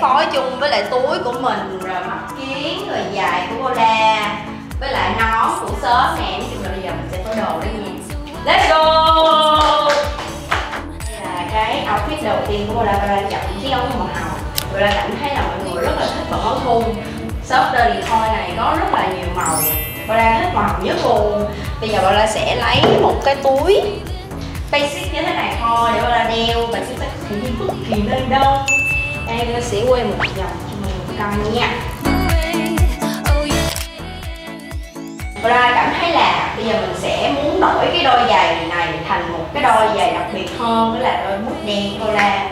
Phối chung với lại túi của mình, rồi mắt kiến, rồi dài của Bola, với lại nón của sớm nè. Nói chung là bây giờ mình sẽ phối đồ đi nha. Let's go! Đây là cái outfit đầu tiên của Bola. Bola chọn cái ống màu hồng. Bola cảm thấy là mọi người rất là thích màu thu. Shop The Decoy này có rất là nhiều màu. Bola thích màu hồng nhất luôn. Bây giờ Bola sẽ lấy một cái túi basic như thế này thôi để Bola đeo. Mình sẽ phải đi bất kỳ nơi đâu. Đây nó sẽ quay một vòng cho mình coi nha. Bola cảm thấy là bây giờ mình sẽ muốn đổi cái đôi giày này thành một cái đôi giày đặc biệt hơn, đó là đôi boot đen Bola.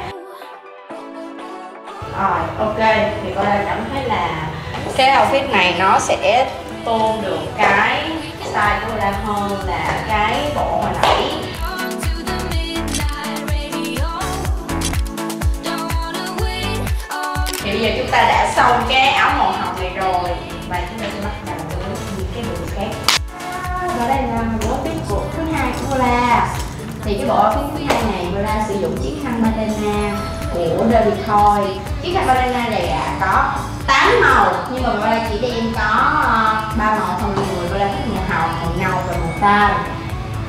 Rồi, ok, thì Bola cảm thấy là cái outfit này nó sẽ tôn được cái style của Bola hơn là cái bộ hồi nãy. Bây giờ chúng ta đã xong cái áo màu hồng này rồi và chúng ta sẽ bắt đầu với những cái bộ khác. Và đây là bộ outfit của thứ hai của Bola. Thì cái bộ outfit thứ hai này Bola sử dụng chiếc khăn bandana của The Decoy. Chiếc khăn bandana này có 8 màu nhưng mà Bola chỉ đem có 3 màu thôi. Người Bola thích màu hồng, màu nâu và màu xanh.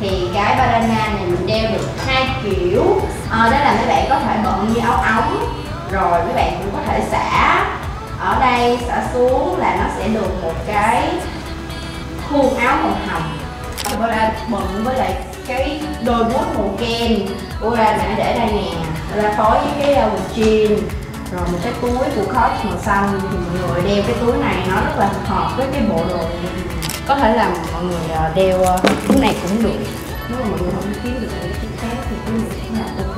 Thì cái bandana này mình đeo được 2 kiểu. Đó là mấy bạn có thể bận như áo ống. Rồi mấy bạn cũng có thể xả ở đây, xả xuống là nó sẽ được một cái khuôn áo màu hồng. Bola bận với lại cái đôi boot màu kem của Bola nãy để đây nè. Bola phối với cái quần jean rồi một cái túi của khói màu xanh. Thì mọi người đeo cái túi này nó rất là hợp với cái bộ đồ. Có thể là mọi người đeo túi này cũng được. Nếu mà mọi người không kiếm được cái khác thì cái này cũng là ok.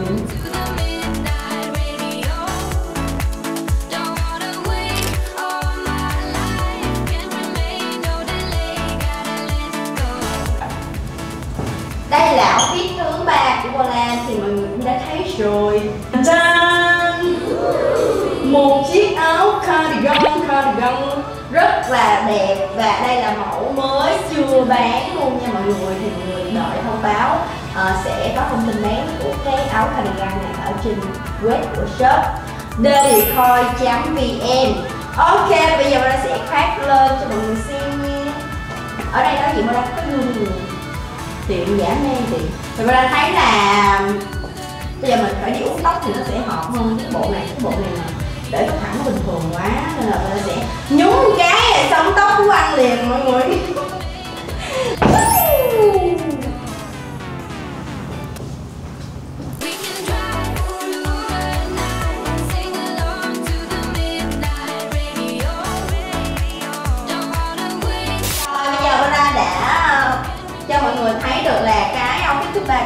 Đây là outfit thứ 3 của Bola thì mọi người cũng đã thấy rồi. Tadam! Một chiếc áo cardigan rất là đẹp và đây là mẫu mới chưa bán luôn nha mọi người. Thì mọi người đợi thông báo sẽ có thông tin bán của cái áo cardigan này ở trên web của shop dirtycoins.vn. Ok, bây giờ Bola sẽ khoác lên cho mọi người xem nha. Ở đây có gì Bola có luôn. Tiện giảm ngay tiện. Thì Bola thấy là bây giờ mình phải đi uống tóc thì nó sẽ hợp hơn cái bộ này mà để tóc thẳng bình thường quá nên là Bola sẽ nhúng cái xong tóc của anh liền mọi người.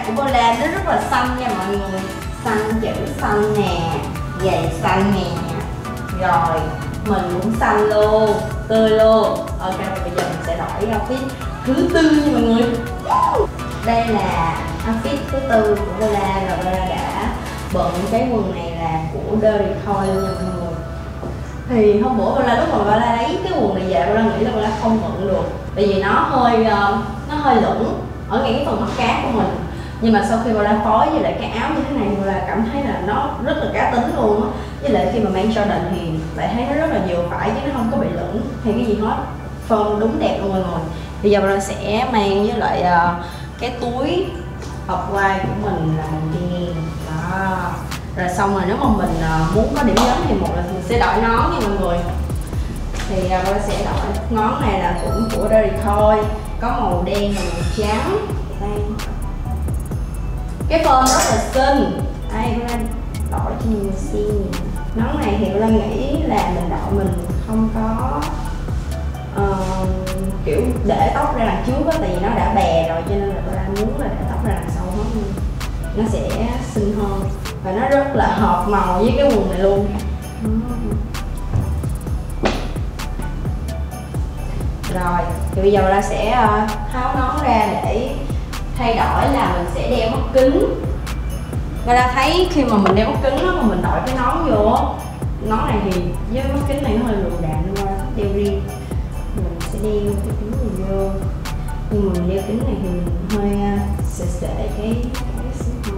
Của Bola nó rất là xanh nha mọi người. Xanh chữ xanh nè, giày xanh nè. Rồi, mình cũng xanh luôn, tươi luôn. Ok, bây giờ mình sẽ đổi outfit thứ tư nha mọi người. Đây là outfit thứ tư của Bola. Rồi Bola đã bận cái quần này là của DirtyCoins nha mọi người. Thì hôm bữa Bola lúc mà Bola lấy cái quần này về Bola nghĩ là Bola không bận được. Bởi vì nó hơi lủng ở ngay cái phần mắt cá của mình. Nhưng mà sau khi Bola phối với lại cái áo như thế này Bola cảm thấy là nó rất là cá tính luôn á. Với lại khi mà mang Jordan thì lại thấy nó rất là vừa phải chứ nó không có bị lửng hay cái gì hết. Form đúng đẹp luôn mọi người. Bây giờ Bola sẽ mang với lại cái túi off white của mình là màu đen. Đó. Rồi xong rồi nếu mà mình muốn có điểm nhấn thì một là mình sẽ đổi nón nha mọi người. Thì Bola sẽ đổi nón này là cũng của Darry thôi. Có màu đen và màu trắng. Đây. Cái form rất là xinh. Đây, Bola đổi cho mình xem. Nón này thì Bola nghĩ là mình đội mình không có kiểu để tóc ra đằng trước á. Tại vì nó đã bè rồi cho nên là Bola muốn là để tóc ra đằng sau hết. Nó sẽ xinh hơn. và nó rất là hợp màu với cái quần này luôn. Rồi thì bây giờ ta sẽ tháo nón ra để thay đổi là mình sẽ đeo mắt kính. Và ta thấy khi mà mình đeo mắt kính đó, mà mình đội cái nón vô, nón này thì với mắt kính này nó hơi lụa đạn nên là đeo riêng. Mình sẽ đeo cái kính này vô, nhưng mà mình đeo kính này thì mình hơi sệ cái xíu thôi.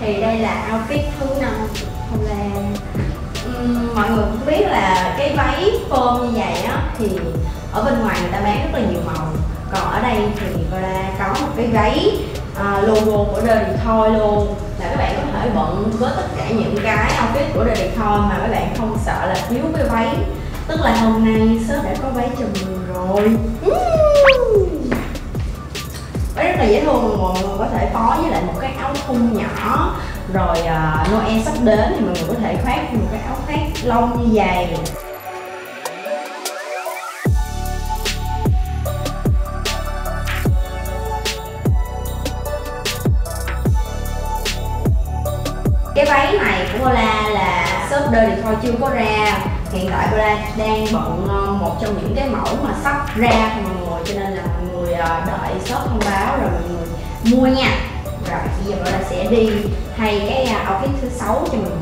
Thì đây là outfit thứ 5 hôm nay. Mọi người cũng biết là cái váy form như vậy đó thì ở bên ngoài người ta bán rất là nhiều màu. Còn ở đây thì Bola có một cái váy logo của The Decoy luôn, là các bạn có thể bận với tất cả những cái outfit của The Decoy mà các bạn không sợ là thiếu cái váy. Tức là hôm nay shop đã có váy cho mình rồi. Váy rất là dễ thương, mọi người có thể phối với lại một cái áo thun nhỏ. Rồi Noel sắp đến thì mọi người có thể khoác một cái áo khoác lông như vậy. Cái váy này của Bola là shop The Decoy chưa có ra. Hiện tại Bola đang bận một trong những cái mẫu mà sắp ra mọi người, cho nên là mọi người đợi shop thông báo rồi mọi người mua nha. Rồi bây giờ Bola sẽ đi thay cái outfit thứ 6 cho mình.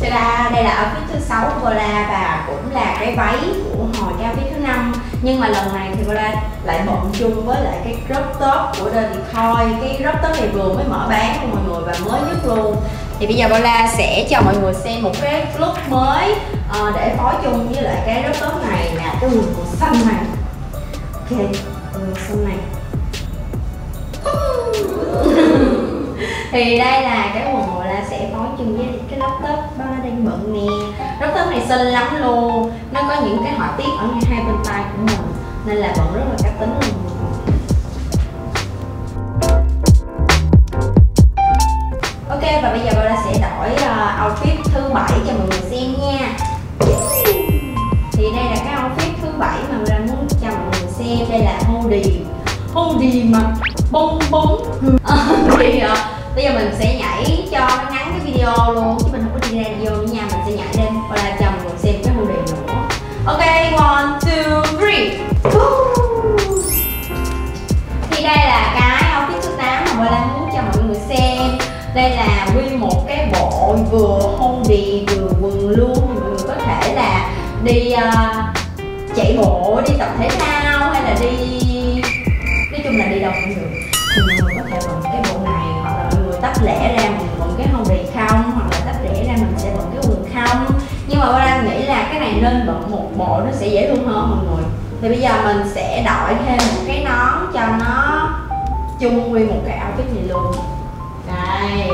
Ta-da, đây là outfit thứ 6 của Bola và cũng là cái váy của hồi cái outfit thứ 5. Nhưng mà lần này thì Bola lại bận chung với lại cái crop top của The Decoy. Cái crop top này vừa mới mở bán của mọi người và mới nhất luôn. Thì bây giờ Bola sẽ cho mọi người xem một cái look mới để phối chung với lại cái crop top này là cái quần màu xanh này. Ok, quần màu xanh này. Thì đây là cái quần Bola sẽ phối chung với cái laptop Bola đang bận nè. Laptop này xinh lắm luôn, nó có những cái họa tiết ở ngay hai bên tay của mình nên là vẫn rất là cá tính luôn. Ok, và bây giờ Bola sẽ đổi outfit thứ 7 cho mọi người xem nha. Thì đây là cái outfit thứ 7 mà Bola muốn cho mọi người xem. Đây là hoodie mà bong bóng. Thì bây giờ mình sẽ nhảy cho nó ngắn cái video luôn chứ mình không có đi ra video nha. Mình sẽ nhảy lên và là chồng mình xem cái hoodie nữa. Ok, 1, 2, 3. Thì đây là cái outfit thứ 8 mà Bola muốn cho mọi người xem. Đây là nguyên một cái bộ vừa hoodie vừa quần luôn. Thì mọi người có thể là đi chạy bộ, đi tập thể thao hay là đi, nói chung là đi đâu cũng được. Thì mọi người có thể bận cái bộ này, hoặc là mọi người tách lẻ ra mình bận cái hoodie không, hoặc là tách lẻ ra mình sẽ bận cái quần không. Nhưng mà Bola nghĩ là cái này nên bận một bộ nó sẽ dễ thương hơn mọi người. Thì bây giờ mình sẽ đổi thêm một cái nón cho nó chung nguyên một cái outfit này luôn. Đây.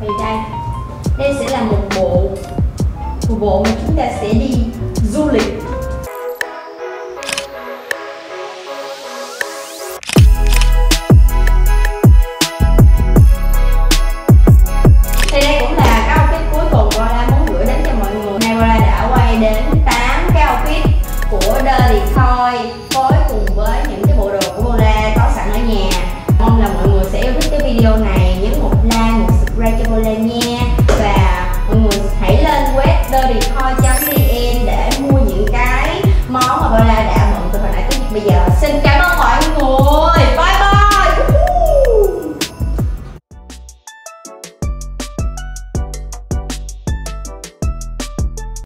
Thì đây sẽ là một bộ mà chúng ta sẽ đi